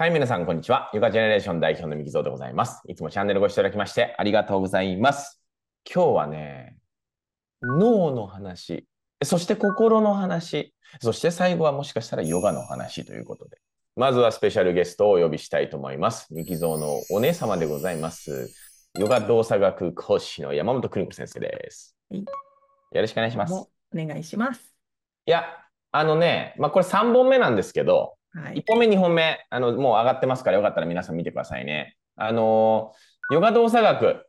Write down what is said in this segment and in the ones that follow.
はい、皆さん、こんにちは。ゆかジェネレーション代表のみきぞうでございます。いつもチャンネルご視聴いただきましてありがとうございます。今日はね、脳の話、そして心の話、そして最後はもしかしたらヨガの話ということで、まずはスペシャルゲストをお呼びしたいと思います。みきぞうのお姉様でございます。ヨガ動作学講師の山本邦子先生です。よろしくお願いします。お願いします。いや、これ3本目なんですけど、1本目2本目もう上がってますから、よかったら皆さん見てくださいね。ヨガ動作学、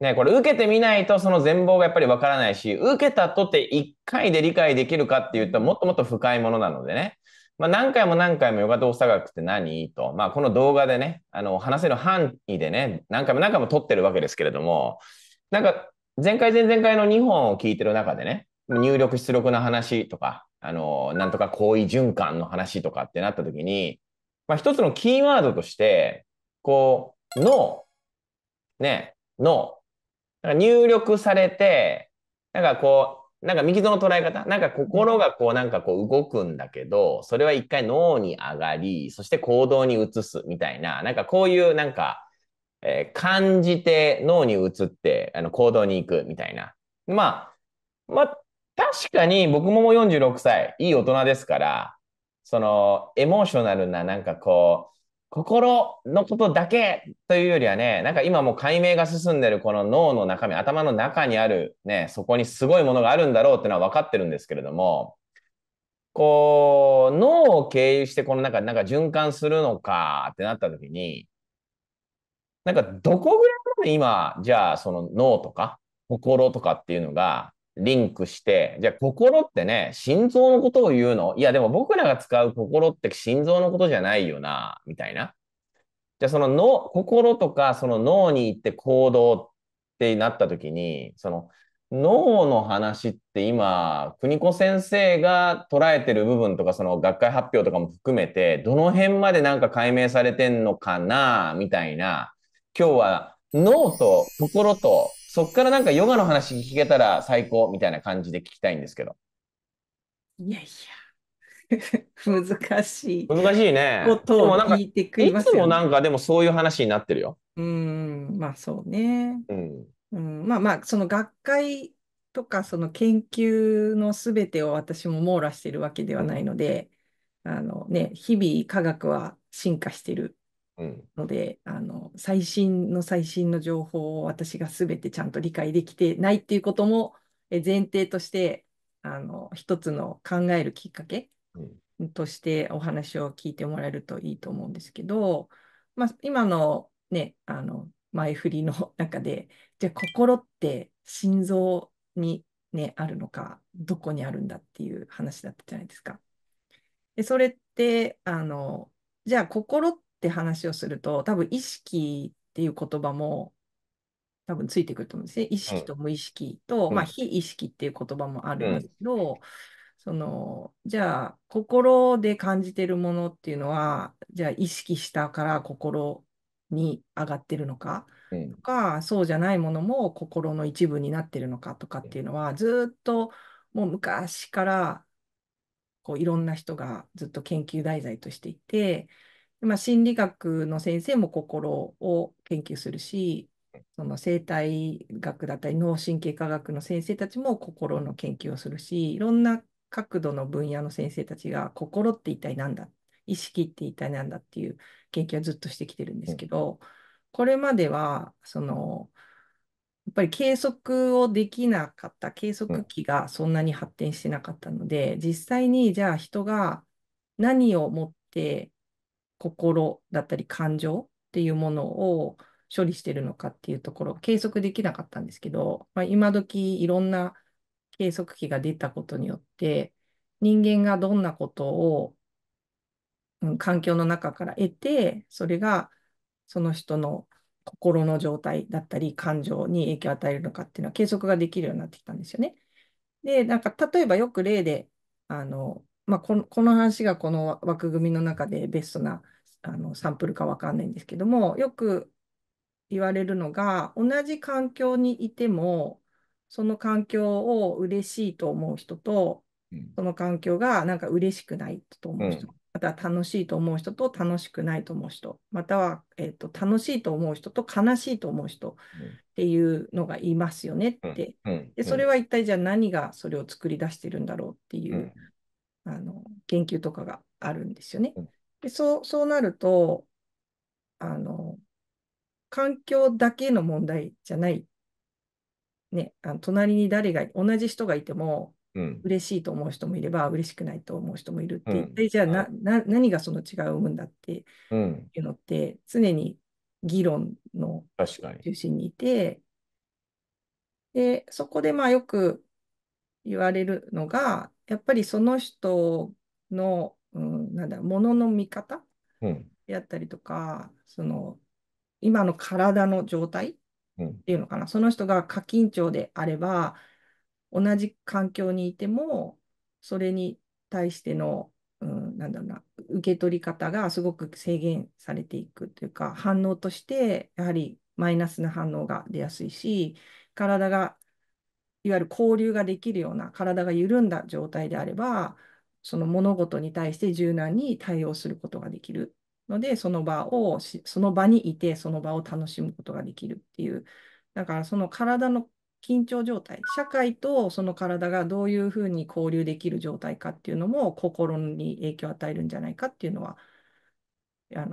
ね、これ受けてみないとその全貌がやっぱりわからないし、受けたとて1回で理解できるかっていうともっともっと深いものなのでね、何回もヨガ動作学って何と、この動画でね、話せる範囲でね、何回も撮ってるわけですけれども、なんか前回前々回の2本を聞いてる中でね、入力出力の話とか、なんとか行為循環の話とかってなった時に、一つのキーワードとして、こう、脳、ね、脳。なんか入力されて、みきぞうの捉え方、心が動くんだけど、それは一回脳に上がり、そして行動に移すみたいな、こういう感じて脳に移って行動に行くみたいな。確かに僕ももう46歳、いい大人ですから、そのエモーショナルな心のことだけというよりはね、今もう解明が進んでるこの脳の中身、頭の中にあるね、そこにすごいものがあるんだろうっていうのは分かってるんですけれども、こう、脳を経由してこの循環するのかってなった時に、どこぐらいまで今、じゃあその脳とか心とかっていうのが、リンクして、じゃあ心ってね、心臓のことを言うの？いや、でも僕らが使う心って心臓のことじゃないよな、みたいな。じゃあその脳、心とかその脳に行って行動ってなった時に、その脳の話って今、邦子先生が捉えてる部分とか、その学会発表とかも含めて、どの辺まで解明されてんのかな、みたいな。今日は脳と心と、そっからヨガの話聞けたら最高みたいな感じで聞きたいんですけど。いやいや、難しい。難しいね。ことを聞いてくれますよね。いつもでもそういう話になってるよ。そうね。その学会とかその研究のすべてを私も網羅しているわけではないので、日々科学は進化してる。ので最新の情報を私が全てちゃんと理解できてないっていうことも前提として一つの考えるきっかけとしてお話を聞いてもらえるといいと思うんですけど、今のね前振りの中でじゃあ心って心臓に、ね、あるのかどこにあるんだっていう話だったじゃないですか。でそれってじゃあ心って話をすると、多分意識っていう言葉も多分ついてくると思うんですね。意識と無意識と、非意識っていう言葉もあるんですけど、じゃあ心で感じてるものっていうのは、じゃあ意識したから心に上がってるのかとか、そうじゃないものも心の一部になってるのかとかっていうのは、ずっともう昔からいろんな人がずっと研究題材としていて、心理学の先生も心を研究するし、その生態学だったり脳神経科学の先生たちも心の研究をするし、いろんな角度の分野の先生たちが心って一体なんだ、意識って一体なんだっていう研究をずっとしてきてるんですけど、これまではやっぱり計測をできなかった計測器がそんなに発展してなかったので、実際にじゃあ人が何を持って心だったり感情っていうものを処理してるのかっていうところを計測できなかったんですけど、今時いろんな計測器が出たことによって人間がどんなことを、環境の中から得て、それがその人の心の状態だったり感情に影響を与えるのかっていうのは計測ができるようになってきたんですよね。で例えばよく例でこの話がこの枠組みの中でベストなサンプルか分かんないんですけども、よく言われるのが、同じ環境にいてもその環境を嬉しいと思う人と、その環境が嬉しくないと思う人または楽しいと思う人と楽しくないと思う人、または、楽しいと思う人と悲しいと思う人っていうのがいますよねって、でそれは一体じゃあ何がそれを作り出してるんだろうっていう、研究とかがあるんですよね。でそうなると環境だけの問題じゃない、ね、隣に誰が同じ人がいても嬉しいと思う人もいれば嬉しくないと思う人もいるって、じゃあ何がその違いを生むんだっていうのって常に議論の中心にいて、でそこでまあよく言われるのがやっぱりその人の、ものの見方であったりとか、その今の体の状態っていうのかな、その人が過緊張であれば同じ環境にいてもそれに対しての、受け取り方がすごく制限されていくというか、反応としてやはりマイナスな反応が出やすいし、体がいわゆる交流ができるような体が緩んだ状態であればその物事に対して柔軟に対応することができるので、その場にいてその場を楽しむことができるっていう、だからその体の緊張状態、社会とその体がどういうふうに交流できる状態かっていうのも心に影響を与えるんじゃないかっていうのは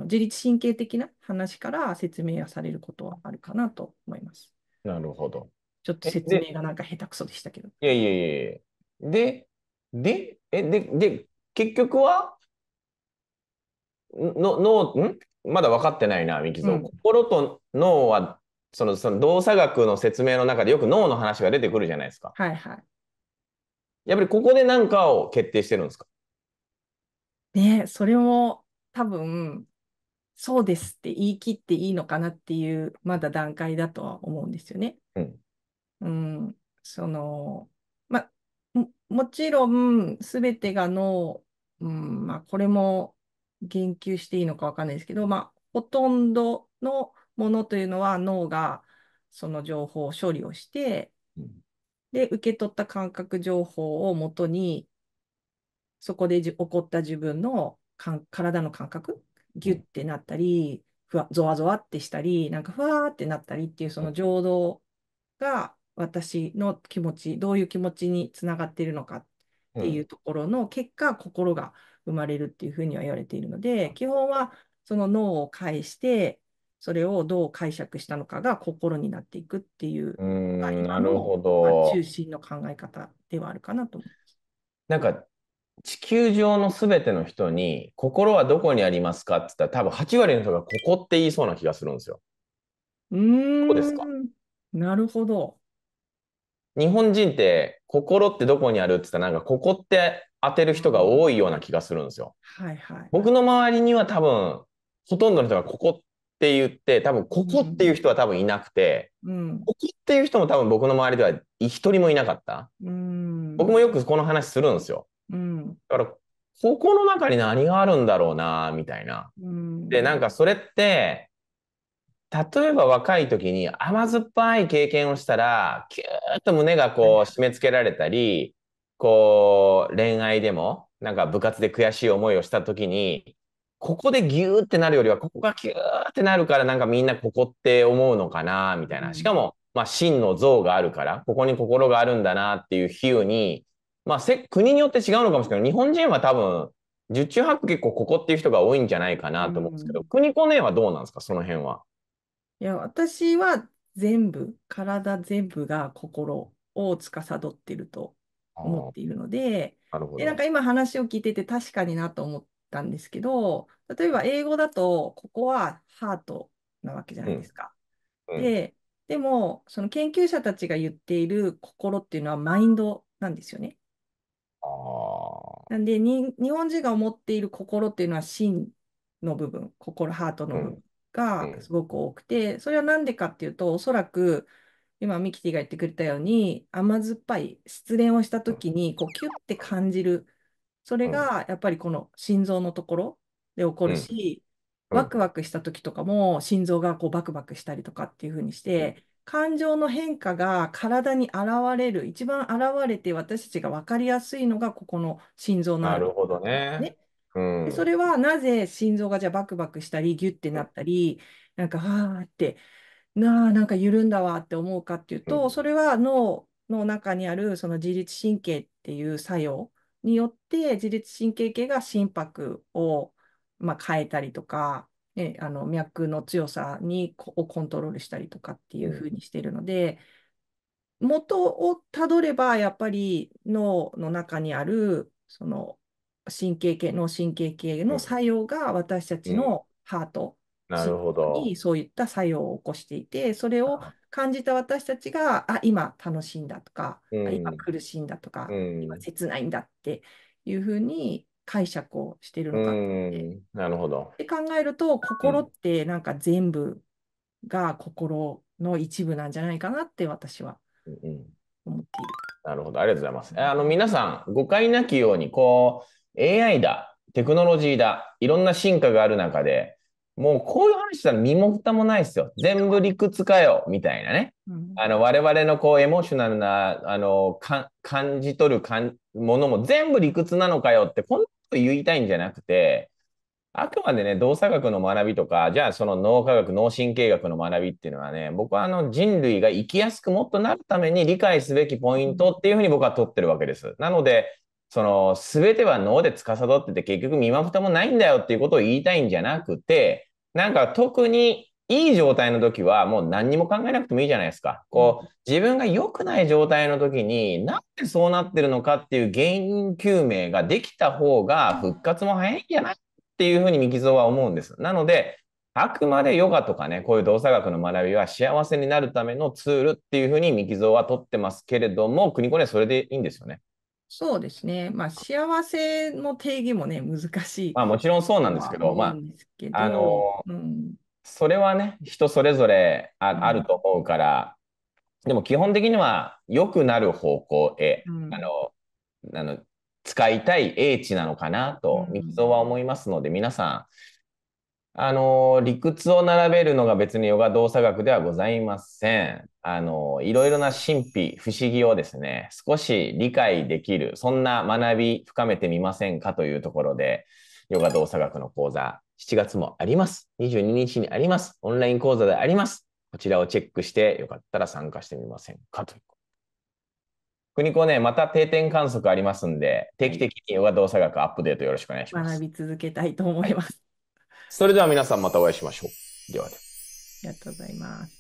自律神経的な話から説明はされることはあるかなと思います。なるほど。ちょっと説明がなんか下手くそでしたけど。いやいやいや。で結局はまだ分かってないな、ミキゾー。心と脳はその動作学の説明の中でよく脳の話が出てくるじゃないですか。はいはい。やっぱりここで何かを決定してるんですかね。それも多分そうですって言い切っていいのかなっていうまだ段階だとは思うんですよね。もちろん全てが脳、これも言及していいのかわかんないですけど、ほとんどのものというのは脳がその情報を処理をして、で受け取った感覚情報をもとにそこで起こった自分の体の感覚、ギュッてなったりゾワゾワってしたりなんかふわーってなったりっていうその情動が私の気持ち、どういう気持ちにつながっているのかっていうところの結果、心が生まれるっていうふうには言われているので、基本はその脳を介してそれをどう解釈したのかが心になっていくっていうなるほど、中心の考え方ではあるかなと思います。なんか地球上のすべての人に心はどこにありますかって言ったら多分8割の人がここって言いそうな気がするんですよ。そうですか。なるほど。日本人って心ってどこにあるって言ったらなんかここって当てる人が多いような気がするんですよ。はいはい。僕の周りには多分ほとんどの人がここって言って多分ここっていう人は多分いなくて、ここっていう人も多分僕の周りでは一人もいなかった。僕もよくこの話するんですよ。だからここの中に何があるんだろうなみたいな。でなんかそれって。例えば若い時に甘酸っぱい経験をしたらキューッと胸がこう締め付けられたり、こう恋愛でもなんか部活で悔しい思いをした時にここでギューってなるよりはここがキューってなるからなんかみんなここって思うのかなみたいな。しかも真の像があるからここに心があるんだなっていう比喩に、国によって違うのかもしれないけど日本人は多分十中八九結構ここっていう人が多いんじゃないかなと思うんですけど、国子ねはどうなんですかその辺は。いや私は体全部が心を司っていると思っているので、なんか今話を聞いてて確かになと思ったんですけど、例えば英語だとここはハートなわけじゃないですか。でもその研究者たちが言っている心っていうのはマインドなんですよね。なんで日本人が思っている心っていうのは心の部分、ハートの部分がすごく多くて、それは何でかっていうと、おそらく今ミキティが言ってくれたように甘酸っぱい失恋をした時にキュッて感じる、それがやっぱりこの心臓のところで起こるし、ワクワクした時とかも心臓がバクバクしたりとかっていう風にして感情の変化が体に現れる、一番現れて私たちが分かりやすいのがここの心臓のあるところですね。でそれはなぜ心臓がじゃあバクバクしたりギュッてなったりなんかはーってなんか緩んだわって思うかっていうと、それは脳の中にあるその自律神経っていう作用によって自律神経系が心拍を変えたりとか、ね、脈の強さをコントロールしたりとかっていう風にしてるので、元をたどればやっぱり脳の中にあるその神経系の作用が私たちのハートにそういった作用を起こしていて、それを感じた私たちが今楽しいんだとか、今苦しいんだとか、今切ないんだっていうふうに解釈をしてるのかってで考えると、心ってなんか全部が心の一部なんじゃないかなって私は思っている。なるほど、ありがとうございます。皆さん誤解なきように、こう AI だテクノロジーだいろんな進化がある中で、もうこういう話したら身も蓋もないですよ。全部理屈かよみたいなね、我々のこうエモーショナルな感じ取るものも全部理屈なのかよってこんなこと言いたいんじゃなくて、あくまでね、動作学の学びとか、じゃあその脳科学、脳神経学の学びっていうのはね、僕は人類が生きやすくもっとなるために理解すべきポイントっていうふうに僕は取ってるわけです。なので、その全ては脳で司ってて結局身も蓋もないんだよっていうことを言いたいんじゃなくて、なんか特にいい状態の時はもう何にも考えなくてもいいじゃないですか。こう自分が良くない状態の時になんでそうなってるのかっていう原因究明ができた方が復活も早いんじゃないっていうふうにミキゾーは思うんです。なので、あくまでヨガとかね、こういう動作学の学びは幸せになるためのツールっていうふうにミキゾーは取ってますけれども、国子ね、それでいいんですよね。そうですね。幸せの定義もね、難しい。もちろんそうなんですけど、それはね、人それぞれあると思うから、でも基本的には良くなる方向へ、使いたい英知なのかなとミキゾーは思いますので、皆さん理屈を並べるのが別にヨガ動作学ではございません。いろいろな神秘不思議をですね、少し理解できる、そんな学び深めてみませんかというところで、ヨガ動作学の講座7月もあります。22日にあります。オンライン講座であります。こちらをチェックしてよかったら参加してみませんかという。国子ね、また定点観測ありますんで、定期的にヨガ動作学アップデートよろしくお願いします。学び続けたいと思います。それでは皆さんまたお会いしましょう。ではありがとうございます。